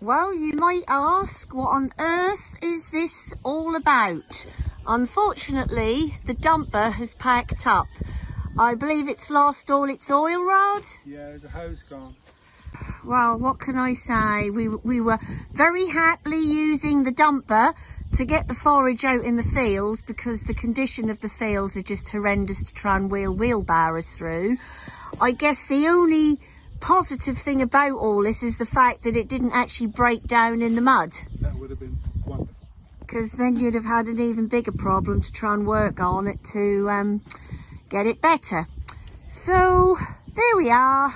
Well, you might ask, what on earth is this all about? Unfortunately, the dumper has packed up. I believe it's lost all its oil, Rod? Yeah, there's a hose gone. Well, what can I say? We were very happily using the dumper to get the forage out in the fields because the condition of the fields are just horrendous to try and wheel wheelbarrows through. I guess the only positive thing about all this is the fact that it didn't actually break down in the mud. That would have been wonderful. Because then you'd have had an even bigger problem to try and work on it to get it better. So, there we are.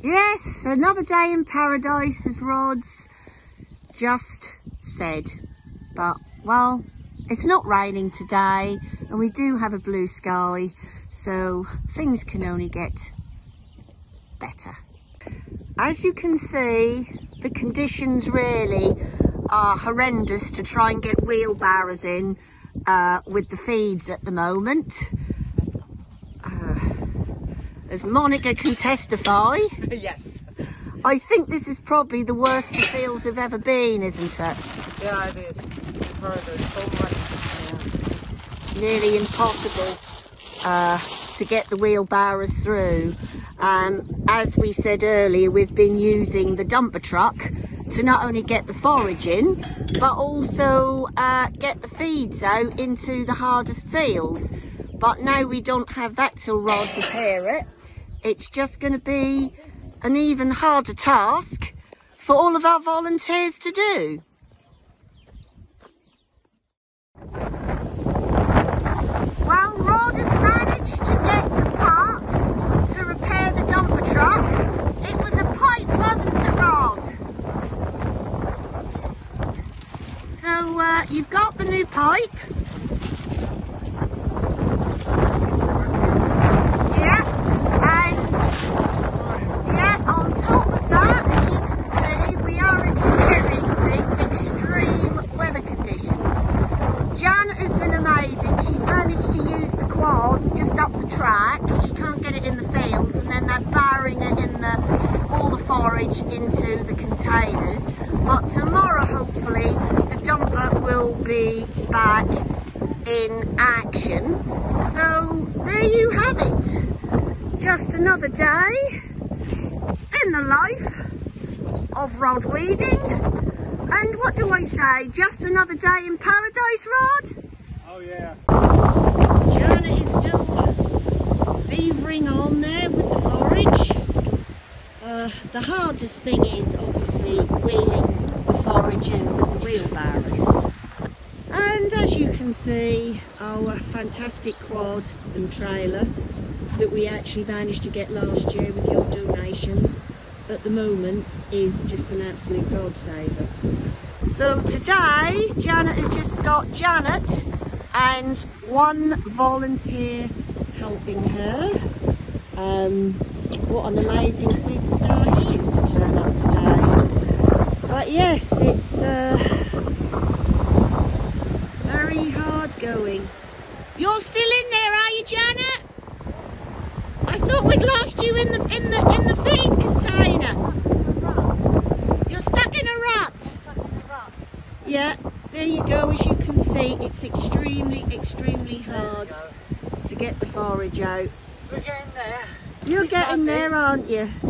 Yes, another day in paradise, as Rod's just said. But, well, it's not raining today and we do have a blue sky, so things can only get better. As you can see, the conditions really are horrendous to try and get wheelbarrows in with the feeds at the moment, as Monica can testify. Yes, I think this is probably the worst the fields have ever been, isn't it? Yeah, it is. It's horrible. So much. Yeah. It's nearly impossible to get the wheelbarrows through. As we said earlier, we've been using the dumper truck to not only get the forage in, but also get the feeds out into the hardest fields. But now we don't have that till Rod repair it. It's just going to be an even harder task for all of our volunteers to do. Well, Rod has managed to get the parts to repair the dumper truck. It was a pipe, wasn't it, Rod? So you've got the new pipe. Into the containers, but tomorrow hopefully the dumper will be back in action. So there you have it, just another day in the life of Rod Weeding, and what do I say, just another day in paradise, Rod? Oh yeah. Joanna is still beavering on there with the forage. The hardest thing is obviously wheeling the forage in with the wheelbarrows. And as you can see, our fantastic quad and trailer that we actually managed to get last year with your donations at the moment is just an absolute God-saver. So today, Janet has just got Janet and one volunteer helping her. What an amazing superstar he is to turn up today. But yes, it's very hard going. You're still in there, are you, Janet? I thought we'd lost you in the feed container. You're stuck in a rut. Yeah, there you go. As you can see, it's extremely hard to get the forage out. We're getting there. You're getting there, aren't you?